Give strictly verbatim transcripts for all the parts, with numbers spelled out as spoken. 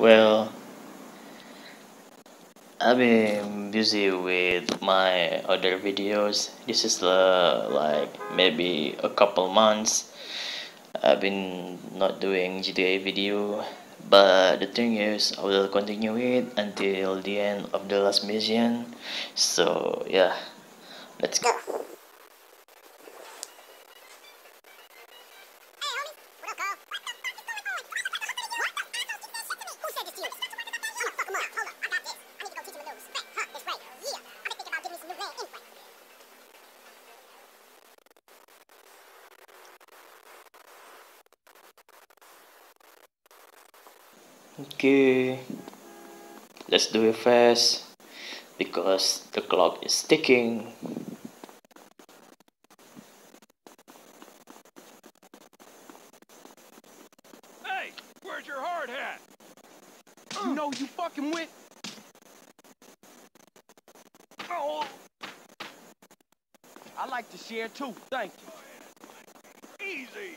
Well, I've been busy with my other videos. This is uh, like maybe a couple months I've been not doing G T A video, but the thing is I will continue it until the end of the last mission. So yeah, let's go. Okay, let's do it fast because the clock is ticking. Hey, where's your hard hat? You know you fucking with. Oh, I like to share too. Thank you. Easy.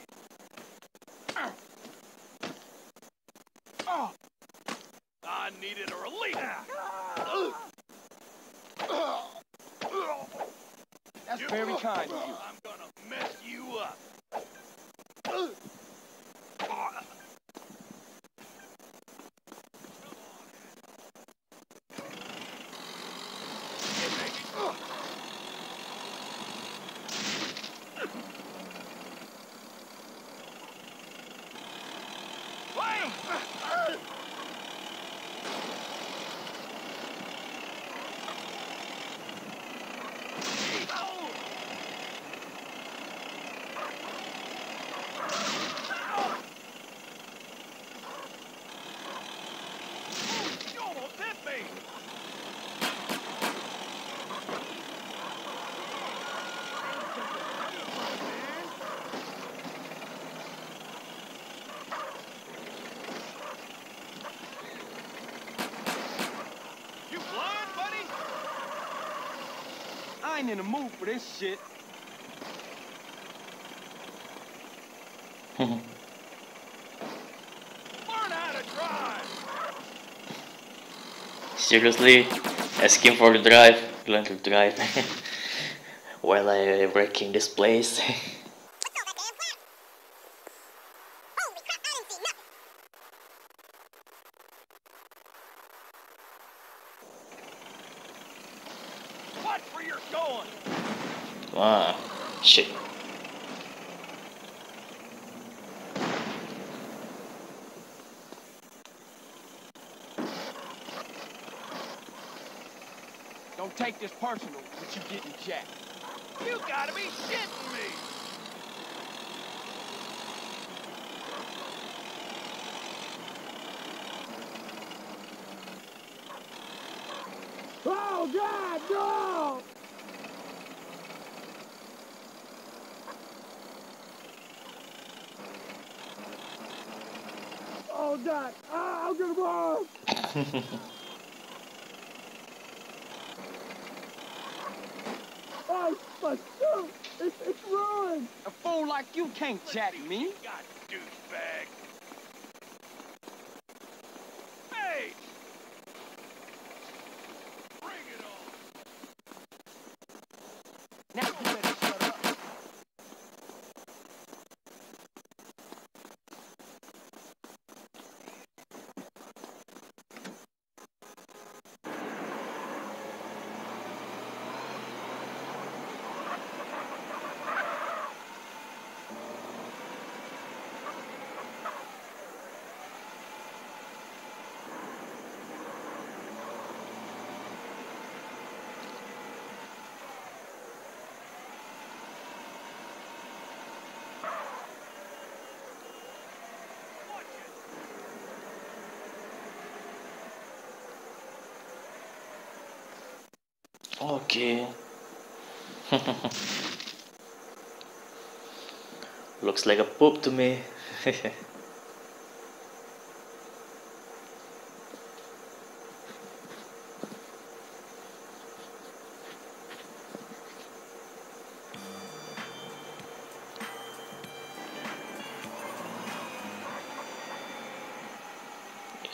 Oh. I needed a relief. That's you, very kind of you. I'm gonna mess you up. I ain't in the mood for this shit. Learn how to drive. Seriously, asking for the drive, learn to drive while I'm wrecking this place. Ah, shit. Don't take this personal, but you getting jacked. You gotta be shitting me. Oh God, no! Ah, I'm gonna go. Oh, fuck! No, it's it's ruined. A fool like you can't Let's jack me. God, douchebag. Hey, bring it on. Now you better shut up. Okay. Looks like a poop to me.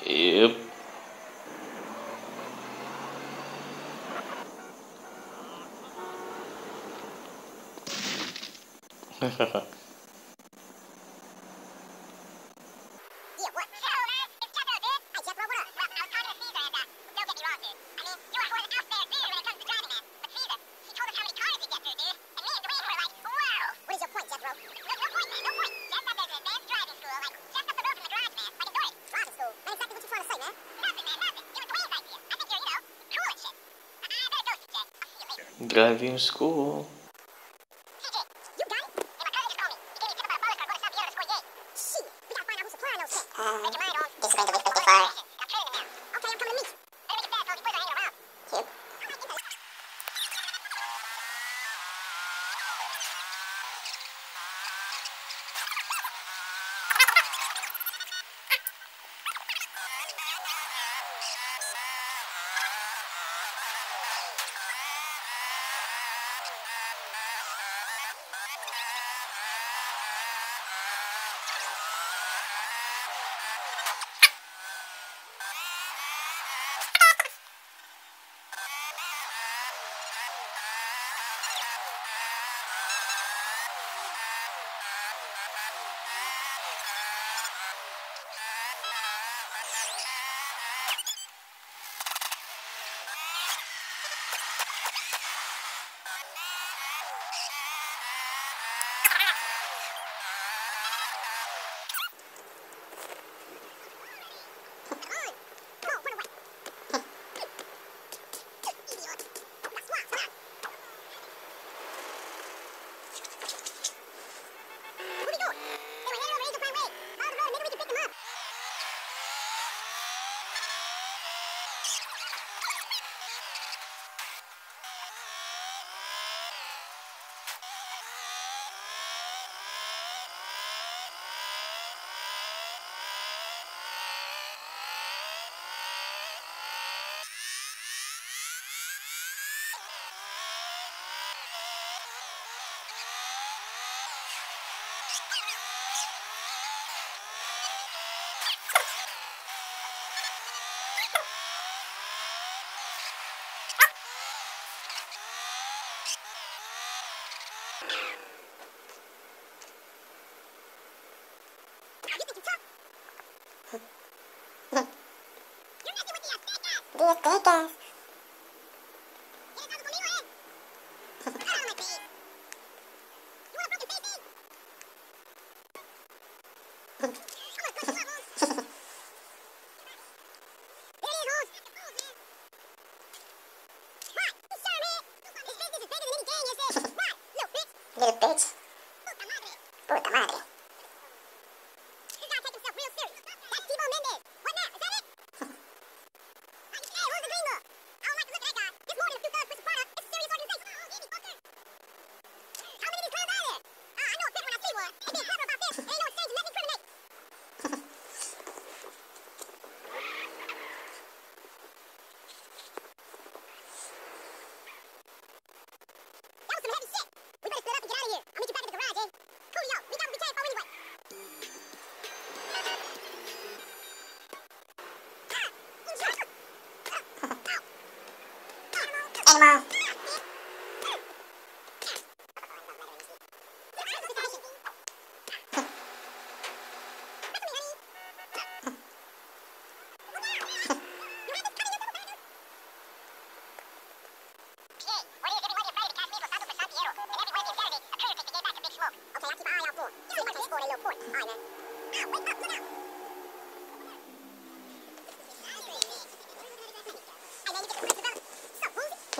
Yep. Driving school. Yes, yes, yes.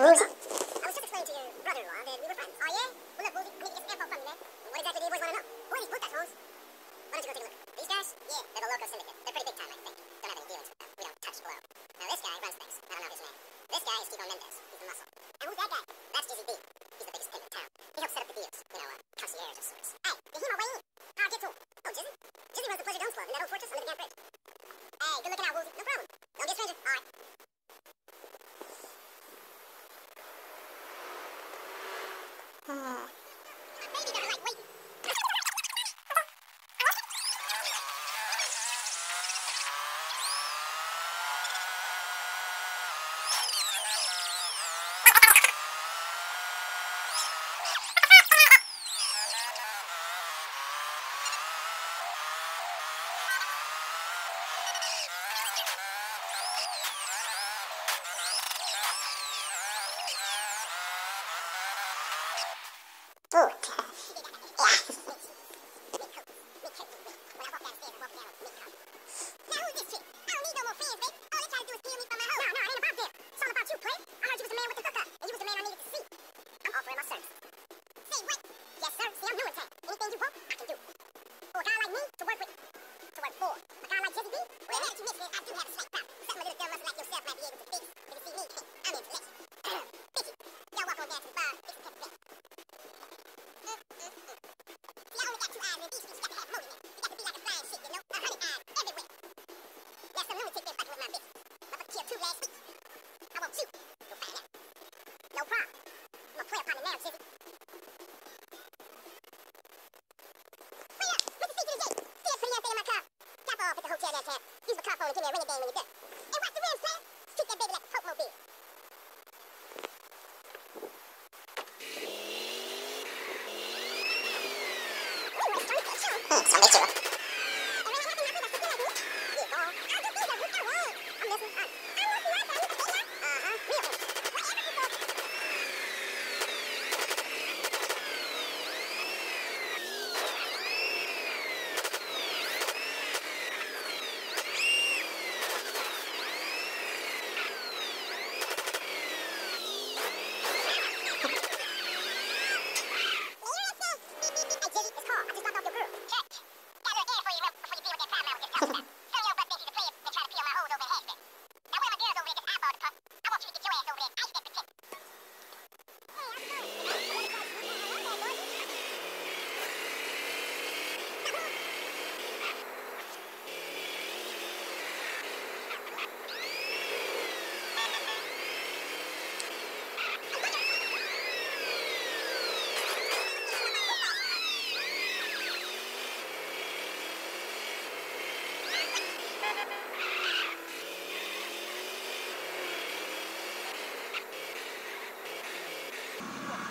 Woozie. I was just explaining to your brother-in-law that we were friends. Oh yeah? Well look, Woozie, I need to get some info from you, man. What exactly do you boys want to know? What are these book guys, Holmes? Why don't you go take a look? These guys? Yeah, they're the local syndicate. They're pretty big time, I think. Don't have any dealings with them. We don't touch blow. Now this guy runs things. I don't know his name. This guy is Chico Mendez. He's the muscle. And who's that guy? That's G Z B. He's the biggest pimp in town. He helps set up the deals. You know, uh, concierge of sorts. Hey, the hero Wayne. How get to him? Oh, Jizzy? Jizzy runs the Pleasure Dome Club in that old fortress under the damn bridge. Hey, good looking out, Woozie. No problem. Don't get stranger. All right.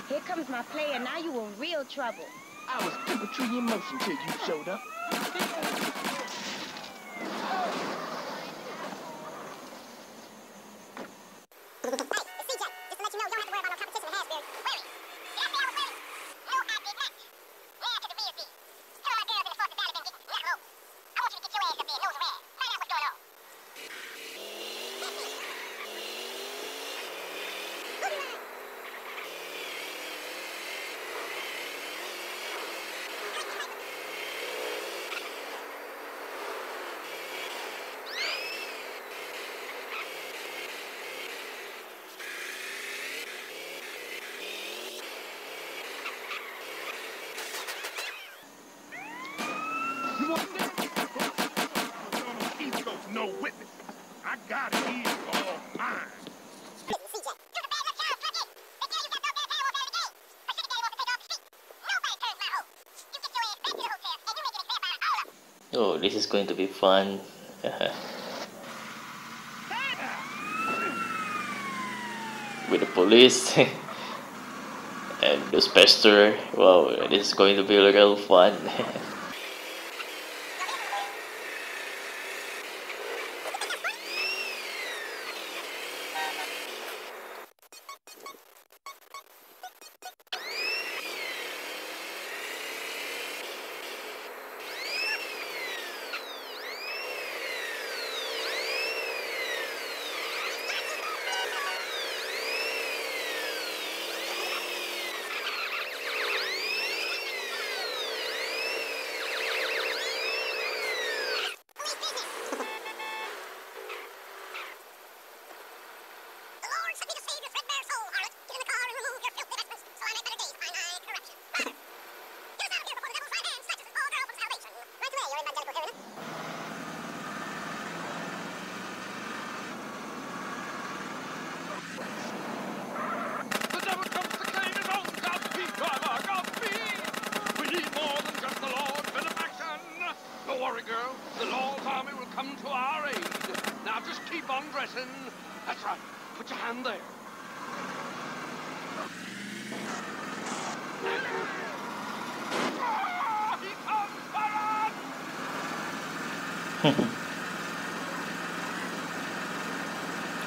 Here comes my player, now you in real trouble. I was perpetrating emotion till you showed up. Oh, this is going to be fun. With the police and those pester. Wow, this is going to be real fun.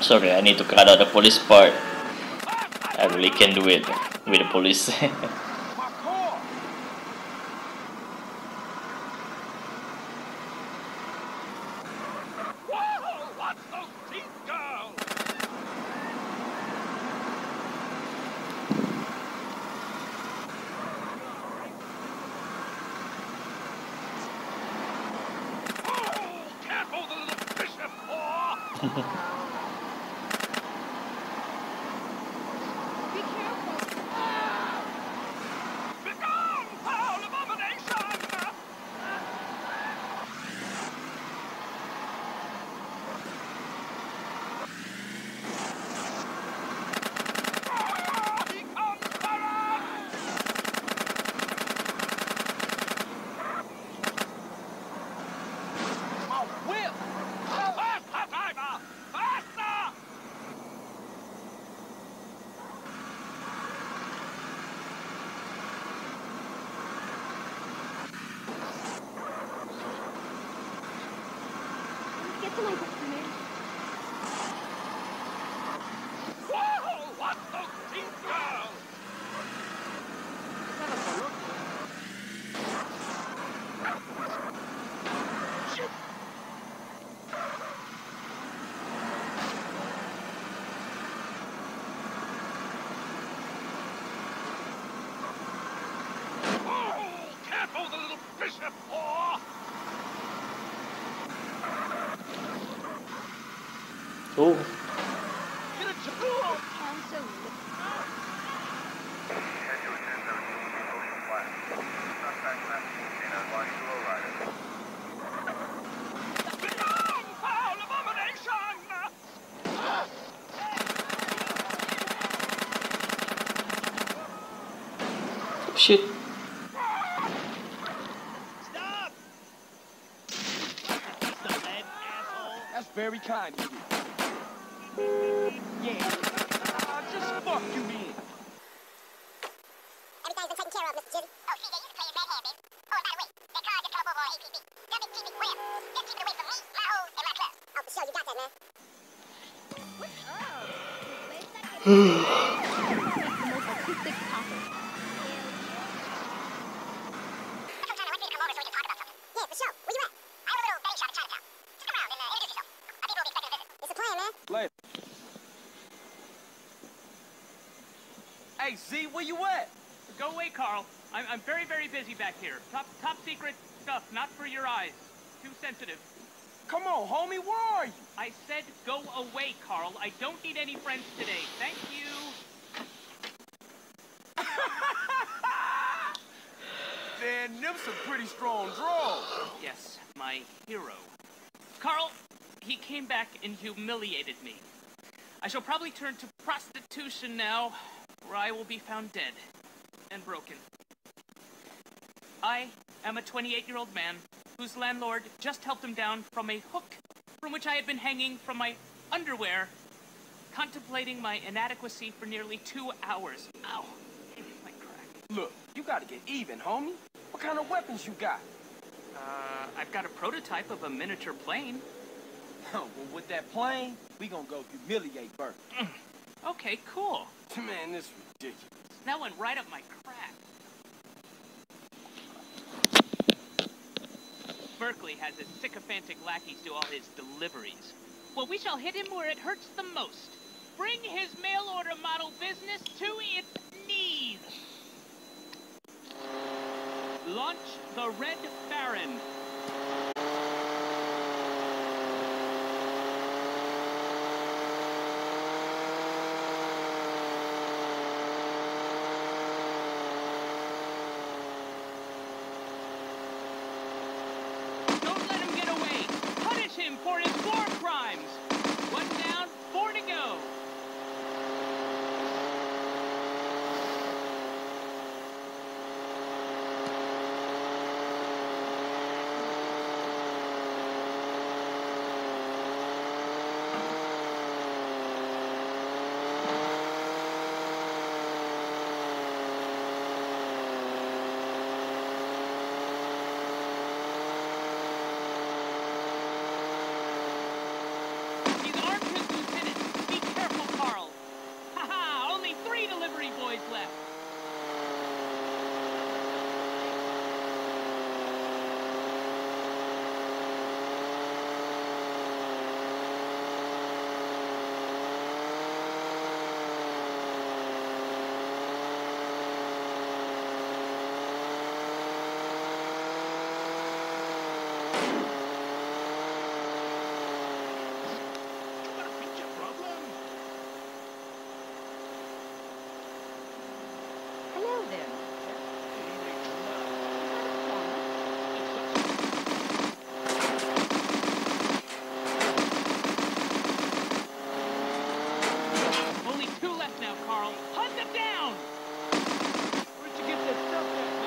Sorry, I need to cut out the police part. I really can't do it with the police. Oh. Shit. Stop. Stop that asshole. That's very kind of you. Yeah, uh, just fuck you, man. Everything's been taken care of, Mister Jimmy. Oh, Caesar, you playing Red Hand, baby. Oh, by the way, that car just come over on A P B. Nothing keep me well. Just keep it away from me, my hoes, and my club. Oh, sure, you got that, man. What's up? I'm trying to wait for you to come over so we can talk about something. Yeah, for sure. Where you at? I have a little betting shop in Chinatown. Just come around and uh, introduce yourself. Our people will be expecting a visit. It's a plan, man. Play. Hey, Z, where you at? Go away, Carl. I'm, I'm very, very busy back here. Top top secret stuff, not for your eyes. Too sensitive. Come on, homie, where are you? I said go away, Carl. I don't need any friends today. Thank you. Then, Nip's a pretty strong draw. Yes, my hero. Carl, he came back and humiliated me. I shall probably turn to prostitution now. Where I will be found dead and broken. I am a twenty-eight-year-old man whose landlord just helped him down from a hook from which I had been hanging from my underwear, contemplating my inadequacy for nearly two hours. Ow. My crack. Look, you gotta get even, homie. What kind of weapons you got? Uh, I've got a prototype of a miniature plane. Well, with that plane, we gonna go humiliate Bert. Okay, cool. Man, this is ridiculous. That went right up my crack. Berkeley has his sycophantic lackeys do all his deliveries. Well, we shall hit him where it hurts the most. Bring his mail-order model business to its knees. Launch the Red Baron. For his war crimes. One down, four to go. go there. Only two left now, Carl. Hunt them down! Where'd you get this stuff at,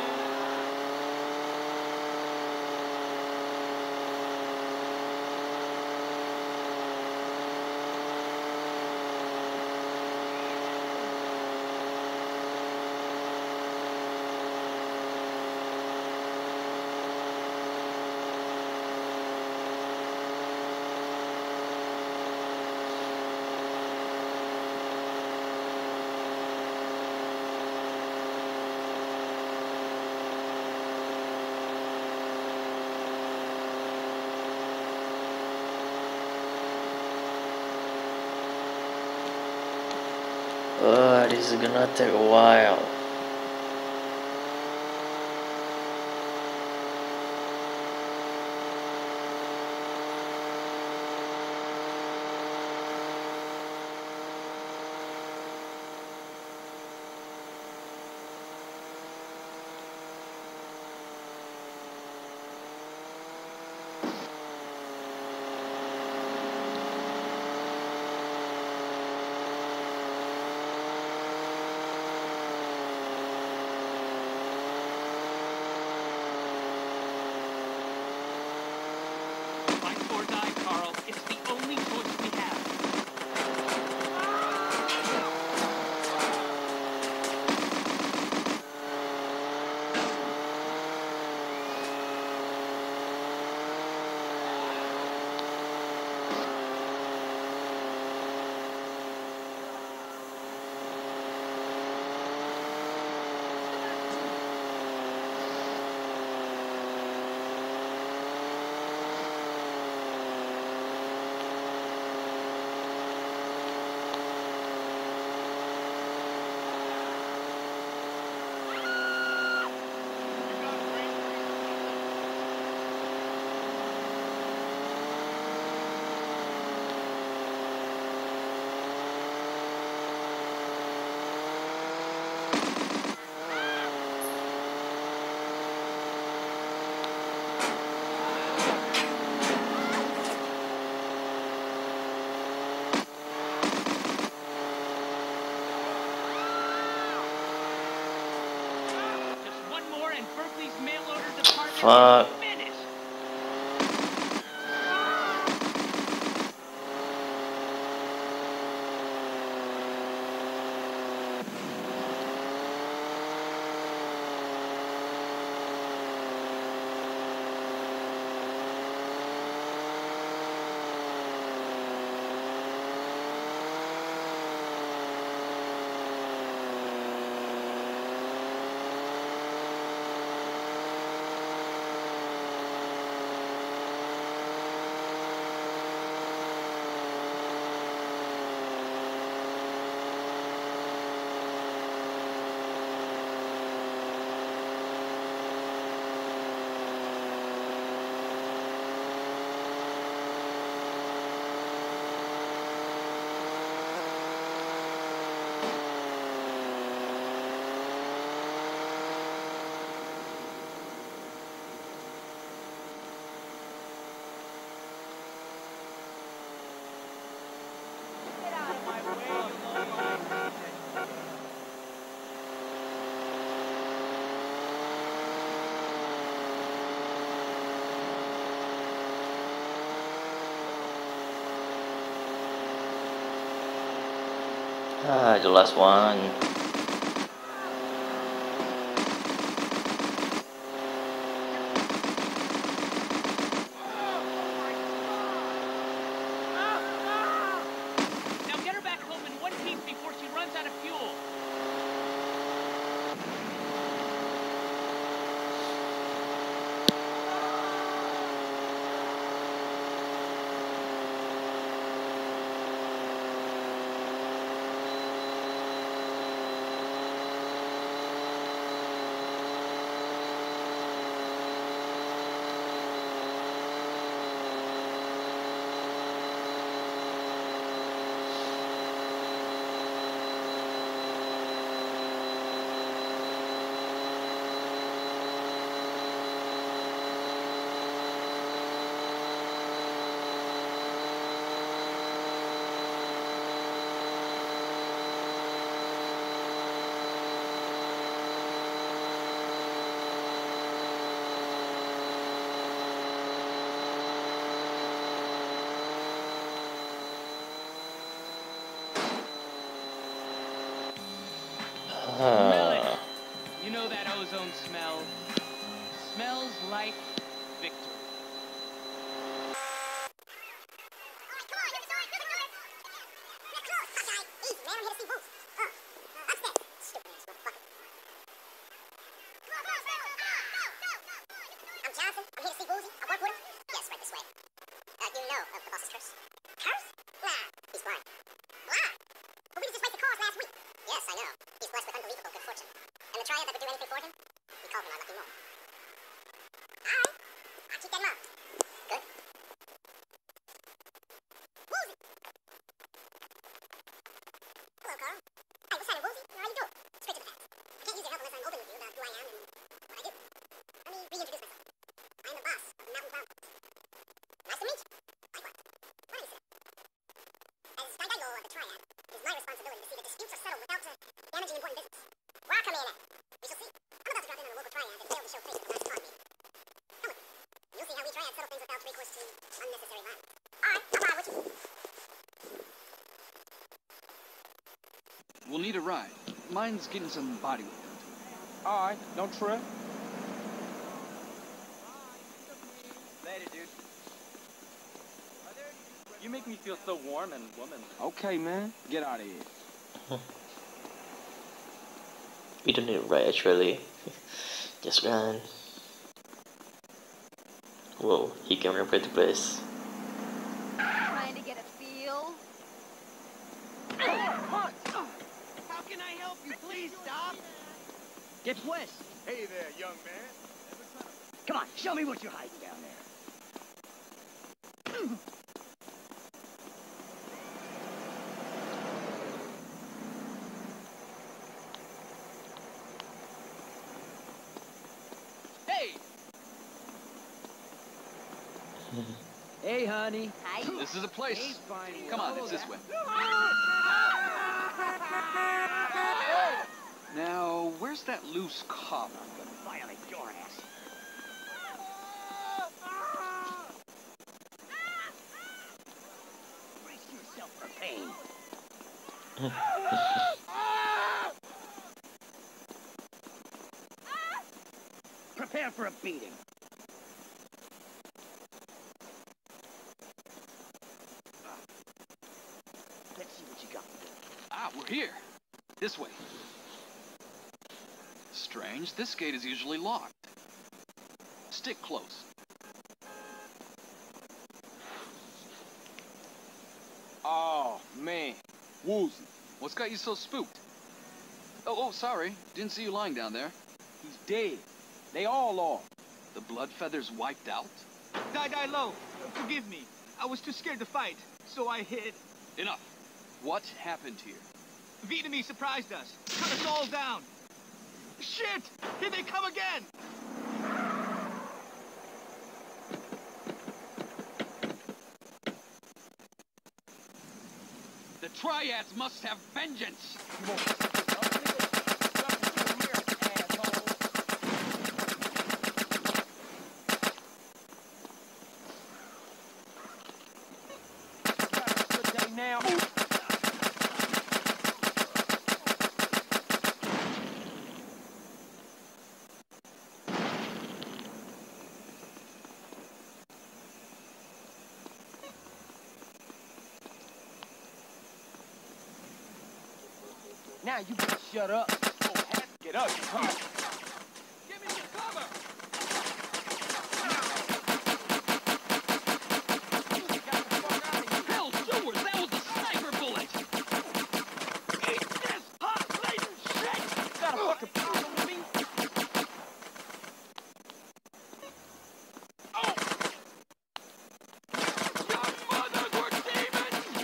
Uh, this is gonna take a while. Fuck. Ah, the last one. Now get her back home in one piece before she runs out of fuel. Smell it. You know that ozone smell? Smells like victory. We'll need a ride. Mine's getting some body work done. All right, don't trip. Later, dude. You make me feel so warm and womanly. Okay, man, get out of here. We don't need a ride, actually. Just run. Whoa, he can remember the place. Trying to get a feel. Please stop! Get west! Hey there, young man! Come on, show me what you're hiding down there! Hey! Hey, honey! Hi. This is a place! Hey, fine. Come on, it's this way. Now, where's that loose cop? I'm gonna violate your ass. Brace yourself for pain. Prepare for a beating. Let's see what you got. Ah, we're here. This way. Strange, this gate is usually locked. Stick close. Oh, man. Woozie. What's got you so spooked? Oh, oh, sorry. Didn't see you lying down there. He's dead. They all are. The blood feathers wiped out? Die, die, low. Forgive me. I was too scared to fight, so I hid. Enough. What happened here? Vietnamese surprised us. Cut us all down. Shit! Here they come again! The Triads must have vengeance! You won't mess up yourself. Let me go. Let me go here, asshole! Good day now. Ooh. Now you can shut up. Oh, hat, get up, you punk. Give me your cover. You got the fuck out of here. Hell, sewers, that was a sniper bullet. Eat this hot laden shit. You got a fucking problem with me? Oh! Your mothers were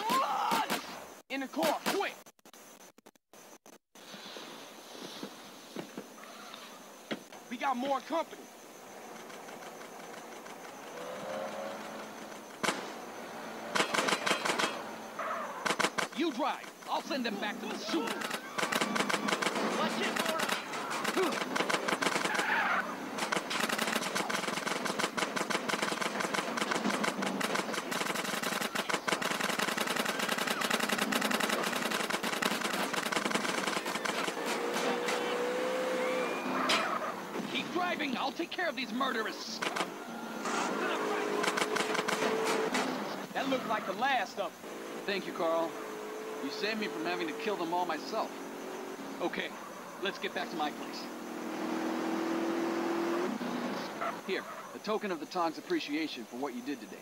demons, blood! In the car, quick. Got more company. You drive. I'll send them back to the sewer. Watch it, Laura. leaving. I'll take care of these murderers. That looked like the last of them. Thank you, Carl. You saved me from having to kill them all myself. Okay, let's get back to my place. Here, a token of the Tong's appreciation for what you did today.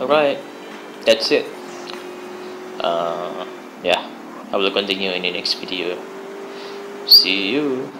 Alright, that's it. Uh, yeah, I will continue in the next video. See you.